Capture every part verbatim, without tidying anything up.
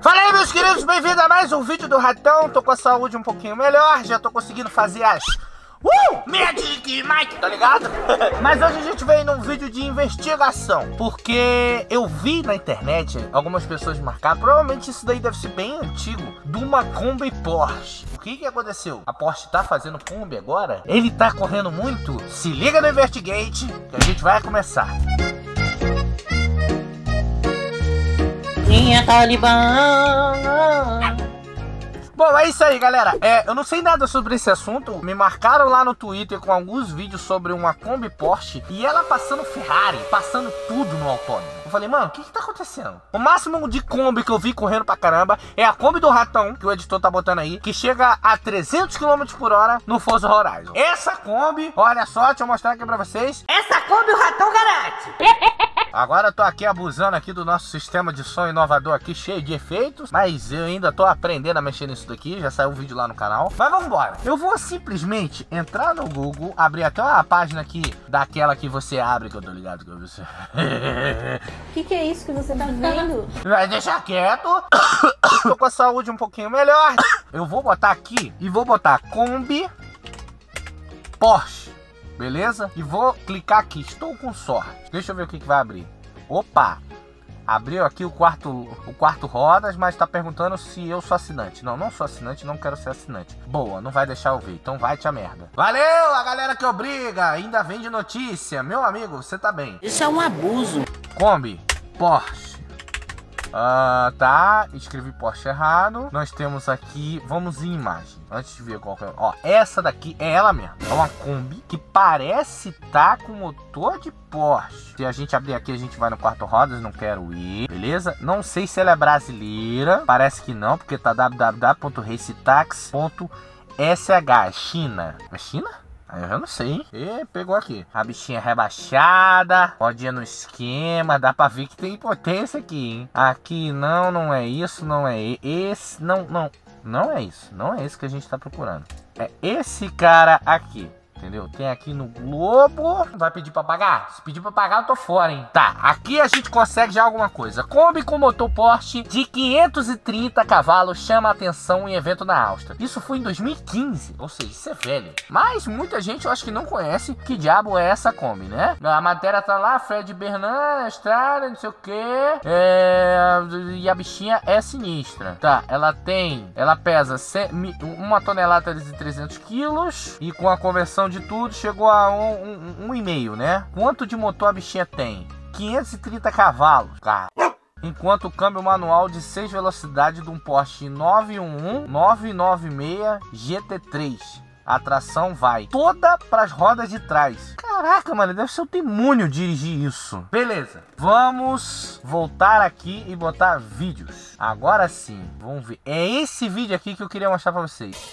Fala aí, meus queridos, bem-vindo a mais um vídeo do Ratão. Tô com a saúde um pouquinho melhor, já tô conseguindo fazer as Uh! Magic Mike, tá ligado? Mas hoje a gente veio num vídeo de investigação, porque eu vi na internet algumas pessoas marcar, provavelmente isso daí deve ser bem antigo, de uma Kombi Porsche. O que que aconteceu? A Porsche tá fazendo Kombi agora? Ele tá correndo muito? Se liga no Investigate que a gente vai começar. Minha talibã. Bom, é isso aí, galera. É, eu não sei nada sobre esse assunto. Me marcaram lá no Twitter com alguns vídeos sobre uma Kombi Porsche e ela passando Ferrari, passando tudo no autônomo. Eu falei, mano, o que que tá acontecendo? O máximo de Kombi que eu vi correndo pra caramba é a Kombi do Ratão, que o editor tá botando aí, que chega a trezentos quilômetros por hora no Forza Horizon. Essa Kombi, olha só, deixa eu mostrar aqui pra vocês. Essa Kombi o Ratão garante. Agora eu tô aqui abusando aqui do nosso sistema de som inovador aqui, cheio de efeitos, mas eu ainda tô aprendendo a mexer nisso daqui, já saiu um vídeo lá no canal. Mas vamos embora. Eu vou simplesmente entrar no Google, abrir até uma página aqui, daquela que você abre, que eu tô ligado que eu vi você. O que que é isso que você tá vendo? Vai deixar quieto. Tô com a saúde um pouquinho melhor. Eu vou botar aqui e vou botar Kombi Porsche, beleza? E vou clicar aqui, estou com sorte. Deixa eu ver o que que vai abrir. Opa! Abriu aqui o quarto, o quarto rodas, mas tá perguntando se eu sou assinante. Não, não sou assinante, não quero ser assinante. Boa, não vai deixar eu ver, então vai te a merda. Valeu a galera que obriga, ainda vem de notícia. Meu amigo, você tá bem. Isso é um abuso. Kombi Porsche. Ah, tá, escrevi Porsche errado. Nós temos aqui, vamos em imagem, antes de ver qual que é. Ó, essa daqui é ela mesmo. É uma Kombi que parece tá com motor de Porsche. Se a gente abrir aqui, a gente vai no quarto rodas, não quero ir, beleza? Não sei se ela é brasileira, parece que não, porque tá w w w ponto racetax ponto s h, China. É China? Eu já não sei, hein? E pegou aqui. A bichinha rebaixada, rodinha no esquema, dá pra ver que tem potência aqui, hein? Aqui não, não é isso, não é esse, não, não, não é isso, não é isso que a gente tá procurando. É esse cara aqui, entendeu? Tem aqui no globo. Não vai pedir pra pagar? Se pedir pra pagar, eu tô fora, hein? Tá, aqui a gente consegue já alguma coisa. Kombi com motor Porsche de quinhentos e trinta cavalos chama atenção em evento na Áustria. Isso foi em dois mil e quinze, ou seja, isso é velho. Mas muita gente, eu acho que não conhece que diabo é essa Kombi, né? A matéria tá lá, Fred Bernan, Estrada, não sei o que. É... E a bichinha é sinistra. Tá, ela tem... Ela pesa uma tonelada e trezentos quilos e com a conversão de tudo, chegou a um, um, um e meio, né? Quanto de motor a bichinha tem? quinhentos e trinta cavalos, cara. Enquanto o câmbio manual de seis velocidades de um Porsche nove um um nove nove seis G T três. A tração vai toda pras rodas de trás. Caraca, mano, deve ser um demônio dirigir isso. Beleza, vamos voltar aqui e botar vídeos. Agora sim, vamos ver. É esse vídeo aqui que eu queria mostrar pra vocês.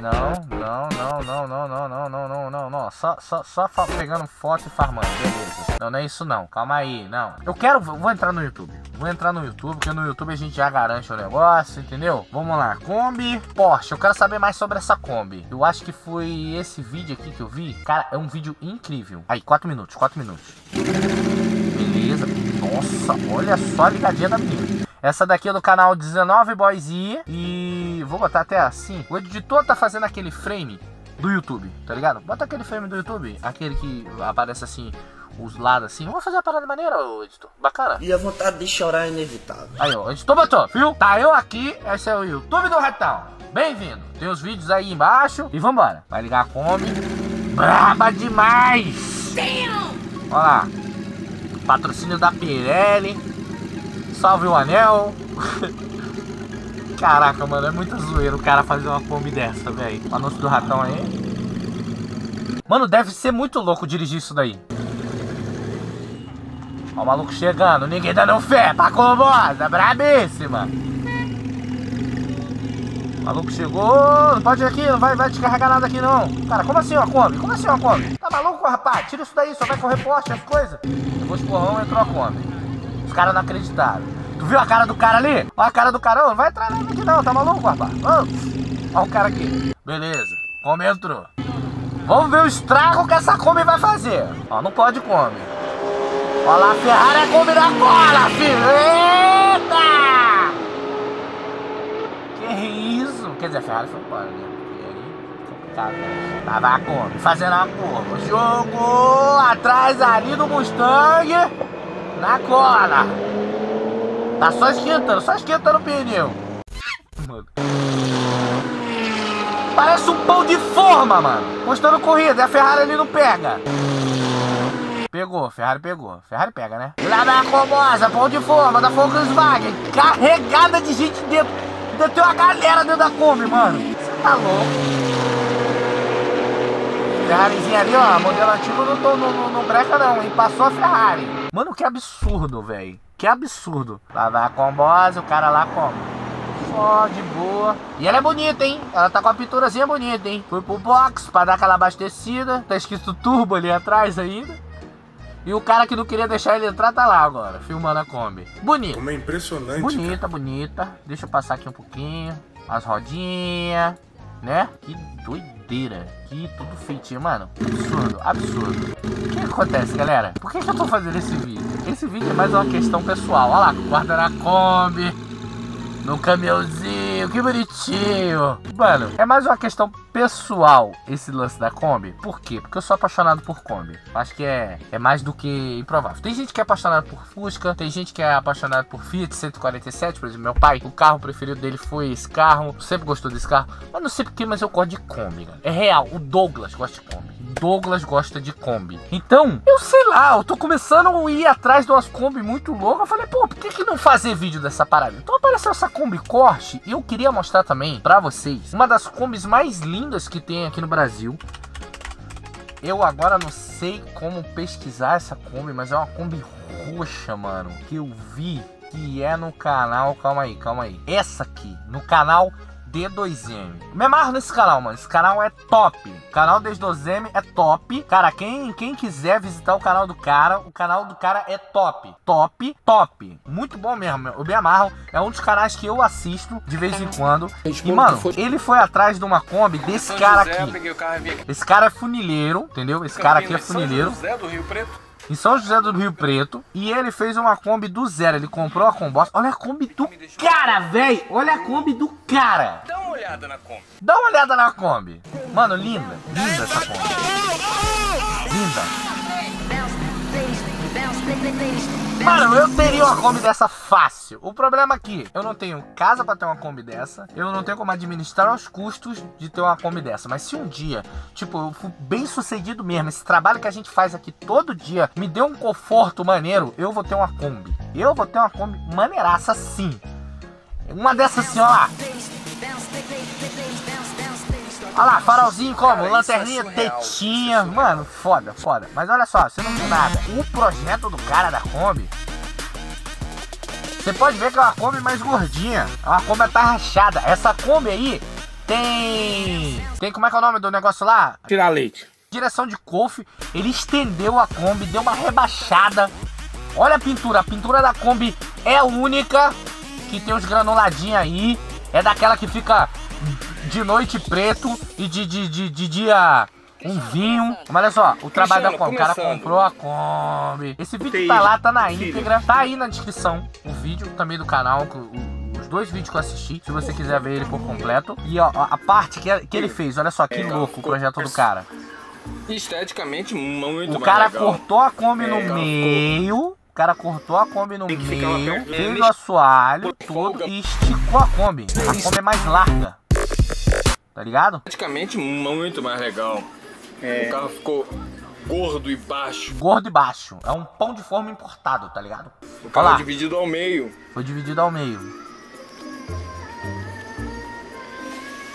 Não, não, não, não, não, não, não, não, não, não, não, só, só, só pegando foto e farmando, beleza. Não, não é isso não, calma aí, não. Eu quero, vou entrar no YouTube, vou entrar no YouTube, porque no YouTube a gente já garante o negócio, entendeu? Vamos lá, Kombi Porsche, eu quero saber mais sobre essa Kombi. Eu acho que foi esse vídeo aqui que eu vi, cara, é um vídeo incrível. Aí, quatro minutos, quatro minutos. Beleza, nossa, olha só a ligadinha da menina. Essa daqui é do canal dezenove Boys E e vou botar até assim. O editor tá fazendo aquele frame do YouTube, tá ligado? Bota aquele frame do YouTube, aquele que aparece assim, os lados assim. Vamos fazer uma parada maneira, ô editor, bacana. E a vontade de chorar é inevitável. Aí, ó, o editor botou, viu? Tá eu aqui, esse é o YouTube do Ratão. Bem-vindo. Tem os vídeos aí embaixo e vambora. Vai ligar a Kombi. Braba demais! Olha lá. Patrocínio da Pirelli. Salve o anel. Caraca, mano, é muito zoeiro o cara fazer uma Kombi dessa, velho. O anúncio do Ratão aí. Mano, deve ser muito louco dirigir isso daí. Ó o maluco chegando. Ninguém dando fé pra Combosa. Brabíssima. O maluco chegou. Não pode ir aqui, não vai, vai descarregar nada aqui não. Cara, como assim uma Kombi? Como assim uma Kombi? Tá maluco, rapaz? Tira isso daí, só vai correr Porsche, as coisas. Pegou os porrão, entrou a Kombi. Os caras não acreditaram. Tu viu a cara do cara ali? Olha a cara do cara. Não vai entrar nele aqui não, tá maluco, rapaz? Olha o cara aqui. Beleza. Kombi entrou. Vamos ver o estrago que essa Kombi vai fazer. Ó, não pode Kombi. Olha lá, a Ferrari é Kombi na cola, filho. Eita! Quer dizer, a Ferrari foi embora, né? Complicado, né? Tava como? Fazendo a curva. Jogou atrás ali do Mustang. Na cola. Tá só esquentando, só esquentando o pneu. Parece um pão de forma, mano. Postando corrida, a Ferrari ali não pega. Pegou, Ferrari pegou. Ferrari pega, né? Lá da Comosa, pão de forma da Volkswagen. Carregada de gente dentro. Ainda tem uma galera dentro da Kombi, mano. Você tá louco? Ferrarizinha ali, ó. Modelo antigo não, tô, não, não, não breca, não. E passou a Ferrari. Mano, que absurdo, velho. Que absurdo. Lá da Comosa, o cara lá como? Ó, de boa. E ela é bonita, hein? Ela tá com a pinturazinha bonita, hein? Fui pro box pra dar aquela abastecida. Tá escrito turbo ali atrás ainda. E o cara que não queria deixar ele entrar tá lá agora, filmando a Kombi. Bonita. Como é impressionante. Bonita, cara. Bonita. Deixa eu passar aqui um pouquinho. As rodinhas, né? Que doideira. Que tudo feitinho, mano. Absurdo, absurdo. O que acontece, galera? Por que, que eu tô fazendo esse vídeo? Esse vídeo é mais uma questão pessoal. Olha lá, guarda na Kombi. No caminhãozinho, que bonitinho. Mano, é mais uma questão pessoal esse lance da Kombi. Por quê? Porque eu sou apaixonado por Kombi. Acho que é, é mais do que improvável. Tem gente que é apaixonada por Fusca. Tem gente que é apaixonada por Fiat cento e quarenta e sete. Por exemplo, meu pai, o carro preferido dele foi esse carro. Sempre gostou desse carro. Mas não sei porquê, mas eu gosto de Kombi, cara. É real, o Douglas gosta de Kombi. Douglas gosta de Kombi. Então, eu sei lá, eu tô começando a ir atrás de umas Kombi muito loucas. Eu falei, pô, por que que não fazer vídeo dessa parada? Então apareceu essa Kombi Corte e eu queria mostrar também pra vocês uma das Kombis mais lindas que tem aqui no Brasil. Eu agora não sei como pesquisar essa Kombi, mas é uma Kombi roxa, mano, que eu vi que é no canal, calma aí, calma aí. Essa aqui, no canal... D dois M. Me amarro nesse canal, mano. Esse canal é top. O canal D dois M é top. Cara, quem, quem quiser visitar o canal do cara, o canal do cara é top. Top, top. Muito bom mesmo. Eu me amarro. É um dos canais que eu assisto de vez em quando. E, mano, ele foi atrás de uma Kombi desse cara aqui. Esse cara é funileiro, entendeu? Esse cara aqui é funileiro. Em São José do Rio Preto. E ele fez uma Kombi do zero. Ele comprou a Kombossa. Olha a Kombi do cara, velho. Olha a Kombi do cara. Dá uma olhada na Kombi. Dá uma olhada na Kombi. Mano, linda. Linda essa Kombi. Linda. Mano, eu teria uma Kombi dessa fácil. O problema é que eu não tenho casa pra ter uma Kombi dessa. Eu não tenho como administrar os custos de ter uma Kombi dessa. Mas se um dia, tipo, eu fui bem sucedido mesmo, esse trabalho que a gente faz aqui todo dia me deu um conforto maneiro, eu vou ter uma Kombi. Eu vou ter uma Kombi maneiraça, sim. Uma dessas assim, ó lá. Olha lá, farolzinho como? Lanterninha, tetinha. Mano, foda, foda. Mas olha só, você não viu nada. O projeto do cara da Kombi, você pode ver que é uma Kombi mais gordinha. É uma Kombi tá rachada. Essa Kombi aí tem... Tem, como é que é o nome do negócio lá? Tirar leite. Direção de coufe. Ele estendeu a Kombi, deu uma rebaixada. Olha a pintura. A pintura da Kombi é única. Que tem uns granuladinhos aí. É daquela que fica... de noite preto e de, de, de, de dia um vinho. Mas olha só, o trabalho da Kombi. O cara comprou a Kombi. Esse vídeo tá lá, tá na íntegra. Tá aí na descrição o vídeo também do canal. Os dois vídeos que eu assisti. Se você quiser ver ele por completo. E ó, a parte que ele fez. Olha só, que louco o projeto do cara. Esteticamente muito legal. O cara cortou a Kombi no meio. O cara cortou a Kombi no meio. Fez o assoalho todo e esticou a Kombi. A Kombi é mais larga. Tá ligado? Praticamente muito mais legal. É. O carro ficou gordo e baixo. Gordo e baixo. É um pão de forma importado, tá ligado? O carro foi dividido ao meio. Foi dividido ao meio.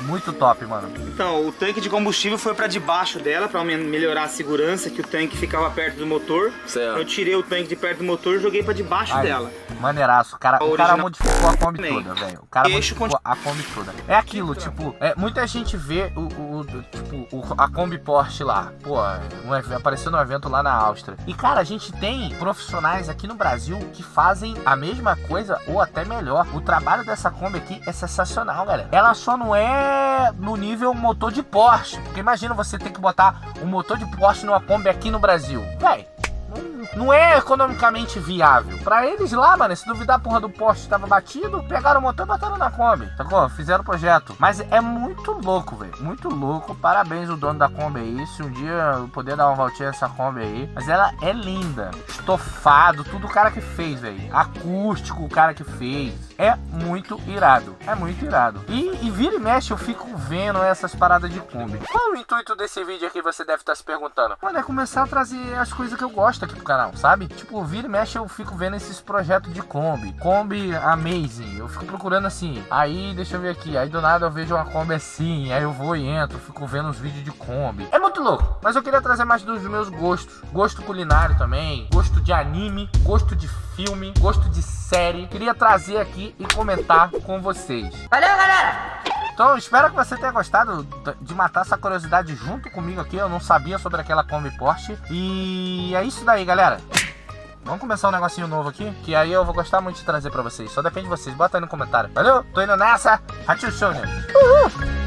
Muito top, mano. Então, o tanque de combustível foi pra debaixo dela, pra melhorar a segurança, que o tanque ficava perto do motor. Certo. Eu tirei o tanque de perto do motor e joguei pra debaixo Aí. dela. Maneiraço. O cara, o cara modificou a Kombi toda, velho. O cara modificou a Kombi toda. É aquilo, tipo, é, muita gente vê o, o, o, tipo, o, a Kombi Porsche lá. Pô, um, apareceu no evento lá na Áustria. E, cara, a gente tem profissionais aqui no Brasil que fazem a mesma coisa ou até melhor. O trabalho dessa Kombi aqui é sensacional, galera. Ela só não é no nível motor de Porsche, porque imagina você ter que botar um motor de Porsche numa Kombi aqui no Brasil, véi, não não é economicamente viável. Pra eles lá, mano, se duvidar a porra do Porsche tava batido, pegaram o motor e botaram na Kombi, sacou? Fizeram o projeto. Mas é muito louco, velho. Muito louco. Parabéns o dono da Kombi aí. Se um dia eu poder dar uma voltinha nessa Kombi aí. Mas ela é linda. Estofado, tudo o cara que fez, velho. Acústico, o cara que fez. É muito irado. É muito irado. E, e vira e mexe, eu fico vendo essas paradas de Kombi. Qual o intuito desse vídeo aqui, você deve estar se perguntando? Mano, é começar a trazer as coisas que eu gosto aqui pro canal, sabe? Tipo, vira e mexe, eu fico vendo esses projetos de Kombi. Kombi amazing. Eu fico procurando assim. Aí, deixa eu ver aqui. Aí do nada eu vejo uma Kombi assim. Aí eu vou e entro. Fico vendo uns vídeos de Kombi. É muito louco. Mas eu queria trazer mais dos meus gostos. Gosto culinário também. Gosto de anime. Gosto de filme. Gosto de série. Queria trazer aqui e comentar com vocês. Valeu, galera! Então, espero que você tenha gostado de matar essa curiosidade junto comigo aqui. Eu não sabia sobre aquela Kombi Porsche. E é isso daí, galera. Vamos começar um negocinho novo aqui, que aí eu vou gostar muito de trazer pra vocês. Só depende de vocês. Bota aí no comentário. Valeu? Tô indo nessa. Hachiu Shonen. Uhul!